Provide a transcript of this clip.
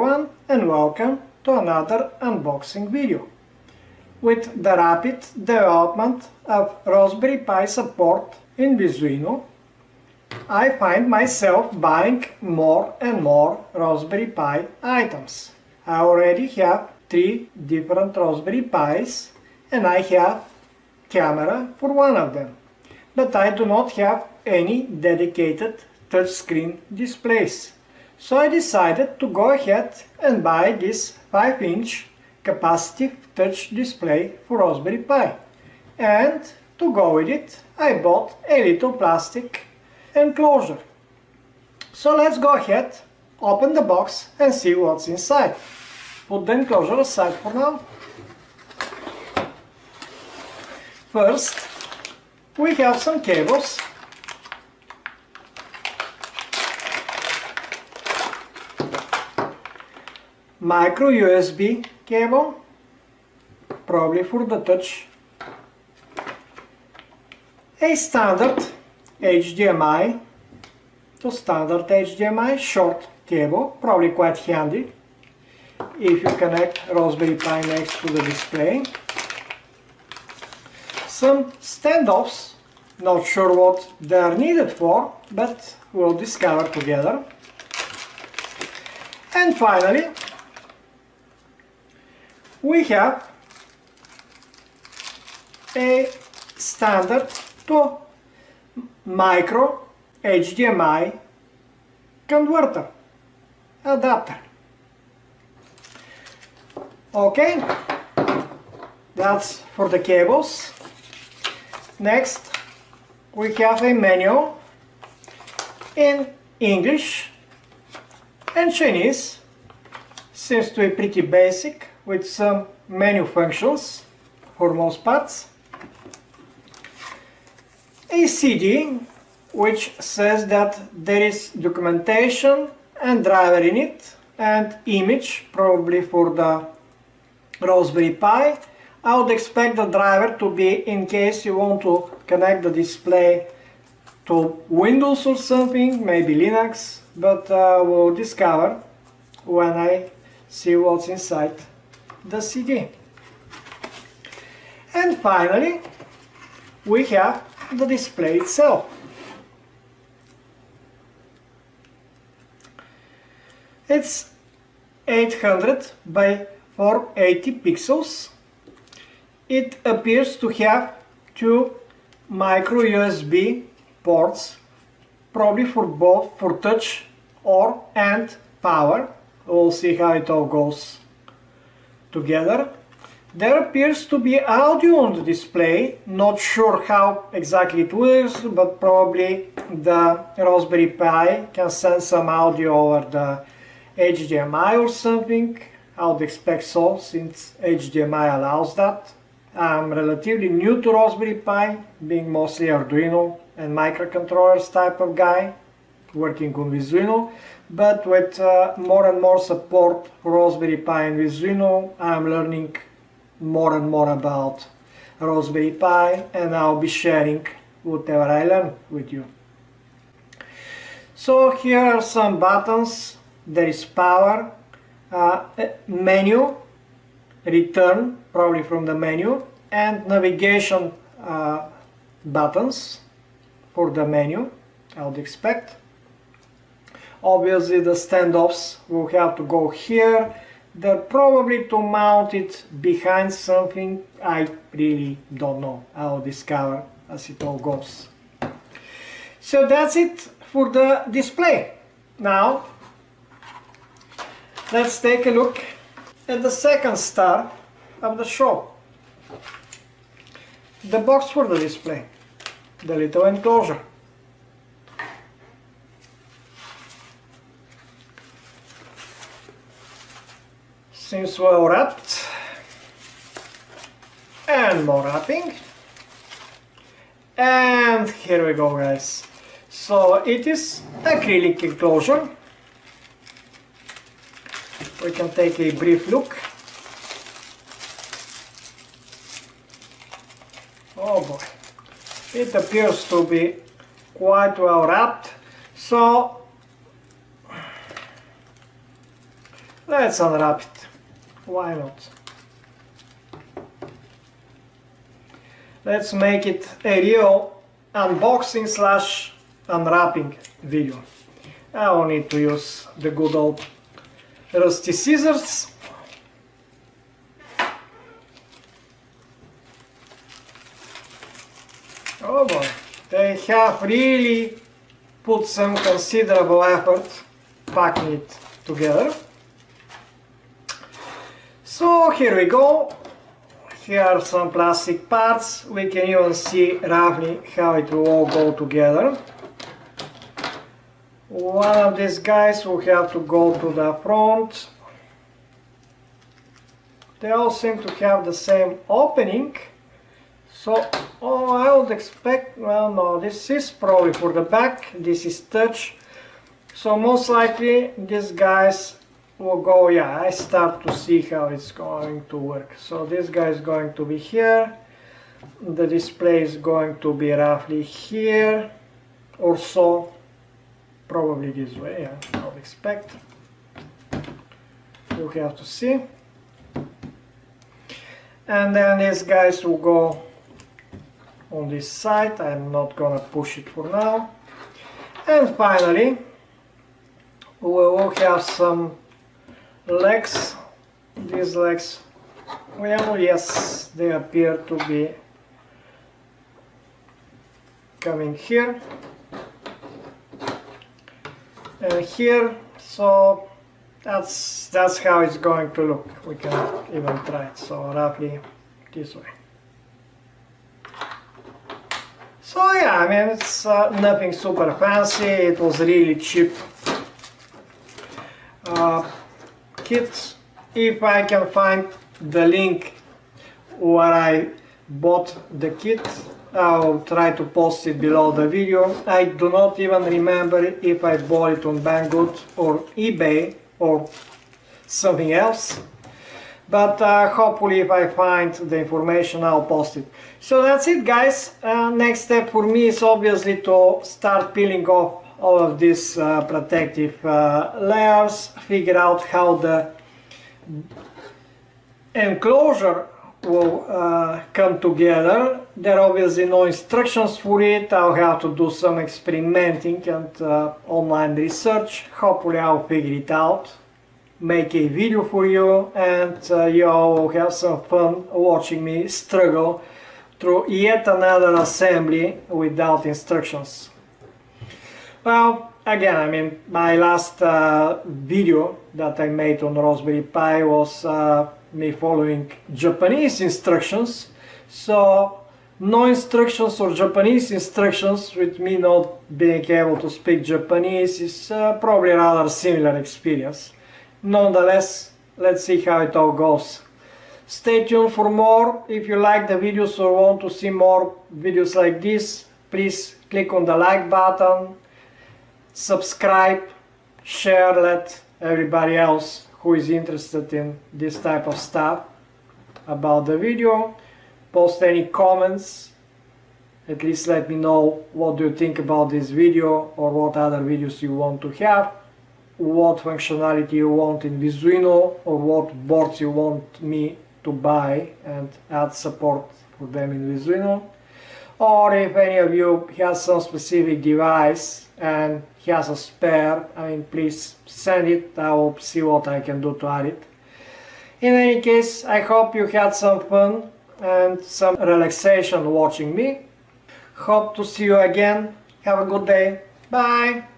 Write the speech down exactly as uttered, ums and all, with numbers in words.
everyone, and welcome to another unboxing video. With the rapid development of Raspberry Pi support in Visuino, I find myself buying more and more Raspberry Pi items. I already have three different Raspberry Pis and I have camera for one of them, but I do not have any dedicated touchscreen displays. So I decided to go ahead and buy this five inch capacitive touch display for Raspberry Pi. And to go with it, I bought a little plastic enclosure. So let's go ahead, open the box and see what's inside. Put the enclosure aside for now. First, we have some cables. Micro U S B cable, probably for the touch. A standard H D M I to standard H D M I short cable, probably quite handy if you connect Raspberry Pi next to the display. Some standoffs, not sure what they are needed for, but we'll discover together. And finally, we have a standard to micro H D M I converter adapter. Okay, that's for the cables. Next, we have a manual in English and Chinese. Seems to be pretty basic, with some menu functions for most parts. A C D which says that there is documentation and driver in it, and image probably for the Raspberry Pi. I would expect the driver to be in case you want to connect the display to Windows or something, maybe Linux, but uh, we'll discover when I see what's inside the C D. And finally, we have the display itself. It's eight hundred by four eighty pixels. It appears to have two micro U S B ports, probably for both for touch or and power. We'll see how it all goes together. There appears to be audio on the display, not sure how exactly it works, but probably the Raspberry Pi can send some audio over the H D M I or something. I would expect so, since H D M I allows that. I'm relatively new to Raspberry Pi, being mostly Arduino and microcontrollers type of guy, working on Visuino, but with uh, more and more support for Raspberry Pi and Visuino, I'm learning more and more about Raspberry Pi, and I'll be sharing whatever I learn with you. So here are some buttons. There is power, uh, menu, return, probably from the menu, and navigation uh, buttons for the menu, I would expect. Obviously the standoffs will have to go here. They're probably to mount it behind something. I really don't know. I'll discover as it all goes. So that's it for the display. Now let's take a look at the second star of the show. The box for the display. The little enclosure. Seems well wrapped, and more wrapping, and here we go, guys. So it is acrylic enclosure. We can take a brief look. Oh boy, it appears to be quite well wrapped. So Let's unwrap it. Why not? Let's make it a real unboxing slash unwrapping video. I will need to use the good old rusty scissors. Oh boy, they have really put some considerable effort packing it together. So here we go. Here are some plastic parts. We can even see roughly how it will all go together. One of these guys will have to go to the front. They all seem to have the same opening. So, oh, I would expect, well, no, this is probably for the back, this is touch. So most likely these guys will go, yeah, I start to see how it's going to work. So this guy is going to be here. The display is going to be roughly here or so. Probably this way, yeah, I would expect. We'll have to see. And then these guys will go on this side. I'm not gonna push it for now. And finally, we will have some legs. These legs, well, yes, they appear to be coming here and here. So that's that's how it's going to look. We can even try it. So roughly this way. So yeah, I mean, it's uh, nothing super fancy. It was really cheap uh, kit. If I can find the link where I bought the kit, I'll try to post it below the video. I do not even remember if I bought it on Banggood or eBay or something else, but uh, hopefully if I find the information I'll post it. So that's it, guys. Uh, next step for me is obviously to start peeling off all of these uh, protective uh, layers, figure out how the enclosure will uh, come together. There are obviously no instructions for it. I'll have to do some experimenting and uh, online research. Hopefully I'll figure it out, make a video for you, and uh, you all will have some fun watching me struggle through yet another assembly without instructions. Well, again, I mean, my last uh, video that I made on Raspberry Pi was uh, me following Japanese instructions. So no instructions or Japanese instructions with me not being able to speak Japanese is uh, probably a rather similar experience. Nonetheless, let's see how it all goes. Stay tuned for more. If you like the videos or want to see more videos like this, please click on the like button, subscribe, share, let everybody else who is interested in this type of stuff about the video. Post any comments. At least let me know what do you think about this video or what other videos you want to have, what functionality you want in Visuino, or what boards you want me to buy and add support for them in Visuino. Or if any of you has some specific device and has a spare, I mean, please send it. I will see what I can do to add it. In any case, I hope you had some fun and some relaxation watching me. Hope to see you again. Have a good day. Bye.